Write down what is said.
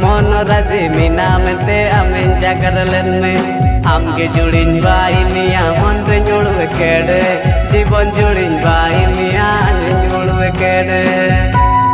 Monoraji minamte amen jagarlenne amge julin bai miya monre nyulwe kede jibon julin bai miya nyulwe kede.